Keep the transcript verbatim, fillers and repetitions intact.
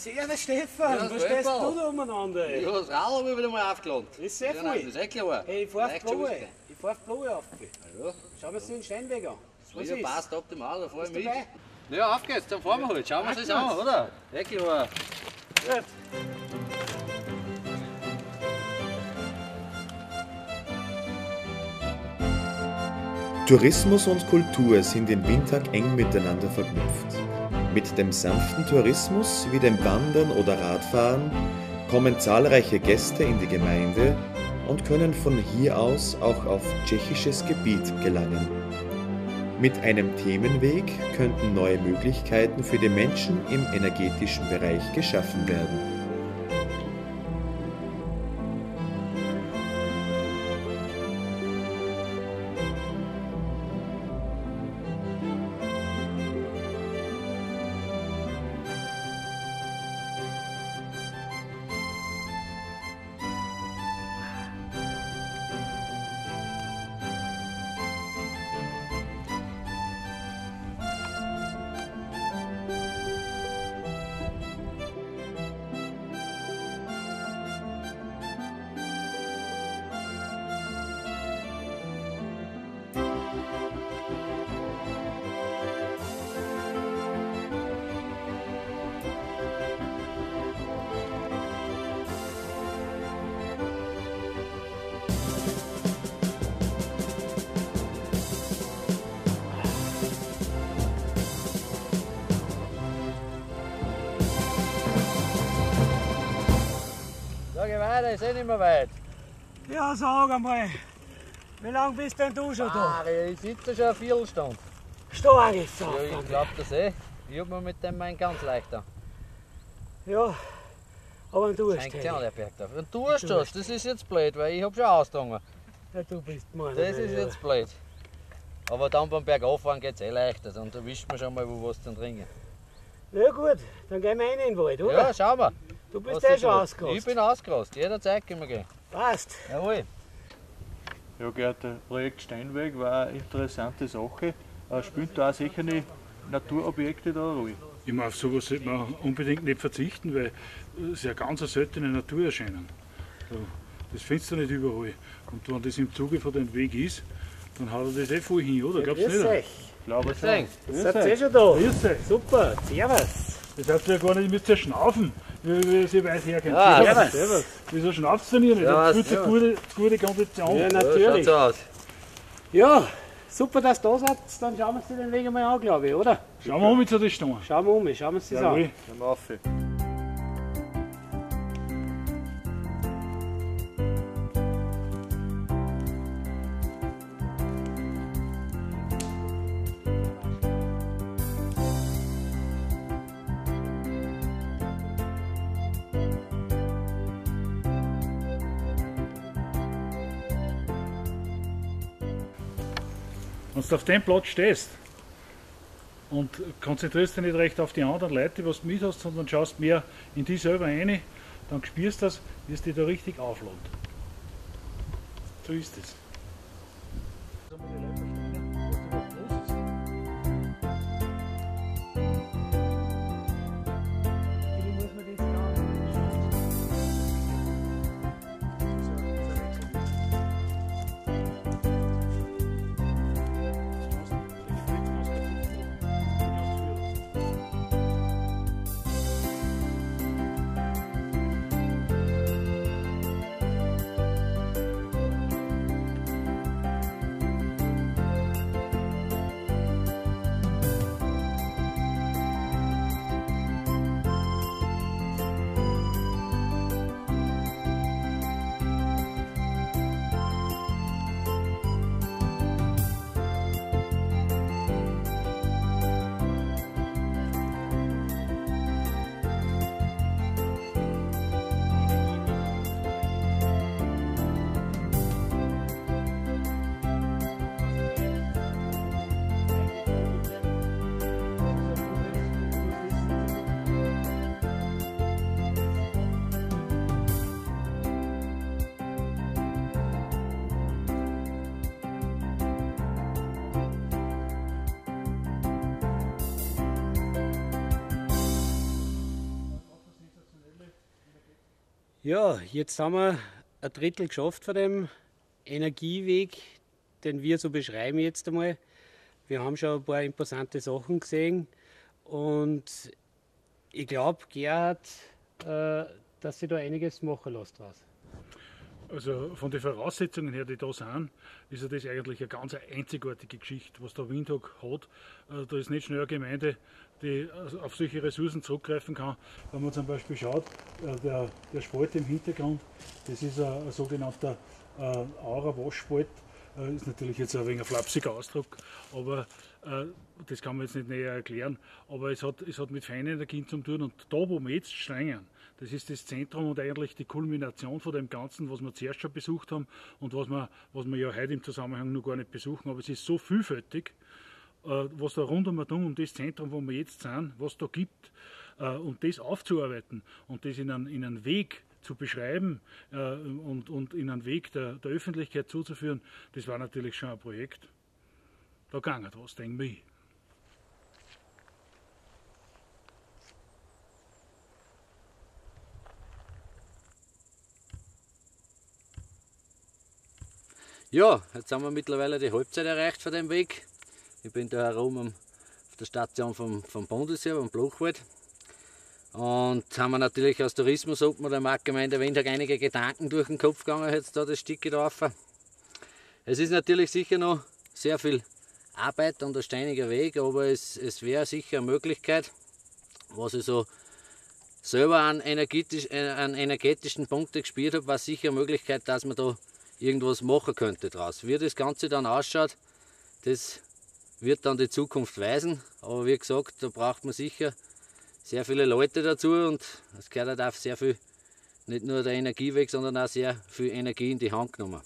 Servus Stefan, ja, was stehst du da umeinander? Ey? Ja, das Rad habe ich wieder mal aufgeladen. Das ist sehr voll. Das ist klar. Hey, ich fahre auf Blochwald. Ich fahre auf Blochwald auf. Ja. Schauen wir uns den Steinweg an. Das ja, passt optimal, da fahr ich mit. Dabei? Ja, auf geht's, dann fahren wir halt. Schauen wir uns das an, oder? Sehr klar. Gut. Tourismus und Kultur sind in Windhaag eng miteinander verknüpft. Mit dem sanften Tourismus, wie dem Wandern oder Radfahren, kommen zahlreiche Gäste in die Gemeinde und können von hier aus auch auf tschechisches Gebiet gelangen. Mit einem Themenweg könnten neue Möglichkeiten für die Menschen im energetischen Bereich geschaffen werden. Weiter, ist eh nicht mehr weit. Ja, sag einmal, wie lange bist denn du schon da? Ich sitze schon eine Viertelstunde. Stark ist so. Ja, ich glaub das eh. Ich hab mir mit dem Main ganz leicht an. Ja, aber ein Durst. Hängt ja der Berg drauf. Ein Durst, das ist jetzt blöd, weil ich hab schon ausgetrunken. Ja, du bist mein. Das ist jetzt blöd. Aber dann beim Berg auffahren geht's eh leichter. Dann erwischt man schon mal, wo was zum Trinken. Na gut, dann gehen wir rein in den Wald, oder? Ja, schauen wir. Du bist ja schon ausgerast. Ich bin ausgerast, jederzeit können wir gehen. Passt. Jawohl. Ja, Gerd, der Projekt Steinweg war eine interessante Sache. Spielen da auch sicher die Naturobjekte da ruhig? Ich meine, auf sowas sollte man unbedingt nicht verzichten, weil es ja ganz seltene Naturerscheinungen. Das findest du nicht überall. Und wenn das im Zuge von dem Weg ist, dann haut er das eh voll hin, oder? Glaubst du nicht? Euch. Glaube ich schon. Das seid ihr schon da. Super, servus. Das heißt ja gar nicht, ihr müsst ja schnaufen, wie ihr weiß herkommt. Ja, servus. Servus. Wieso schnauft ihr nicht? Das fühlt sich gute, gute Kondition. Ja, natürlich. Ja, aus. Ja, super, dass ihr da seid. Dann schauen wir uns den Weg einmal an, glaube ich, oder? Schauen wir um, wie zu das stehen. Schauen wir um, schauen wir uns das ja, an. Schauen wir auf. Wenn du auf dem Platz stehst und konzentrierst dich nicht recht auf die anderen Leute, was du mit hast, sondern schaust mehr in dich selber rein, dann spürst du das, wie es dich da richtig auflädt. So ist es. Ja, jetzt haben wir ein Drittel geschafft von dem Energieweg, den wir so beschreiben jetzt einmal. Wir haben schon ein paar imposante Sachen gesehen und ich glaube, Gerhard, äh, dass sich da einiges machen lässt draus. Also von den Voraussetzungen her, die da sind, ist ja das eigentlich eine ganz einzigartige Geschichte, was der Windhaag hat. Da ist nicht schnell eine Gemeinde, die auf solche Ressourcen zurückgreifen kann. Wenn man zum Beispiel schaut, der, der Spalt im Hintergrund, das ist ein, ein sogenannter Aura-Waschspalt. Ist natürlich jetzt ein wenig ein flapsiger Ausdruck, aber äh, das kann man jetzt nicht näher erklären. Aber es hat, es hat mit feinen Energien zu tun und da, wo wir jetzt steigen, das ist das Zentrum und eigentlich die Kulmination von dem Ganzen, was wir zuerst schon besucht haben und was wir, was wir ja heute im Zusammenhang noch gar nicht besuchen. Aber es ist so vielfältig, äh, was da rund um, um das Zentrum, wo wir jetzt sind, was da gibt, äh, und das aufzuarbeiten und das in einen, in einen Weg zu beschreiben äh, und, und in einen Weg der, der Öffentlichkeit zuzuführen, das war natürlich schon ein Projekt. Da ging etwas, denke ich. Ja, jetzt haben wir mittlerweile die Halbzeit erreicht von dem Weg. Ich bin da herum auf der Station vom, vom Bundesheer, vom Blochwald. Und haben wir natürlich als Tourismus hat man der Marktgemeinde Windhaag einige Gedanken durch den Kopf gegangen, jetzt da das Stück drauf. Es ist natürlich sicher noch sehr viel Arbeit und ein steiniger Weg, aber es, es wäre sicher eine Möglichkeit, was ich so selber an, energetisch, an energetischen Punkten gespielt habe, war sicher eine Möglichkeit, dass man da irgendwas machen könnte draus. Wie das Ganze dann ausschaut, das wird dann die Zukunft weisen, aber wie gesagt, da braucht man sicher sehr viele Leute dazu und es gehört halt auch sehr viel, nicht nur der Energieweg, sondern auch sehr viel Energie in die Hand genommen.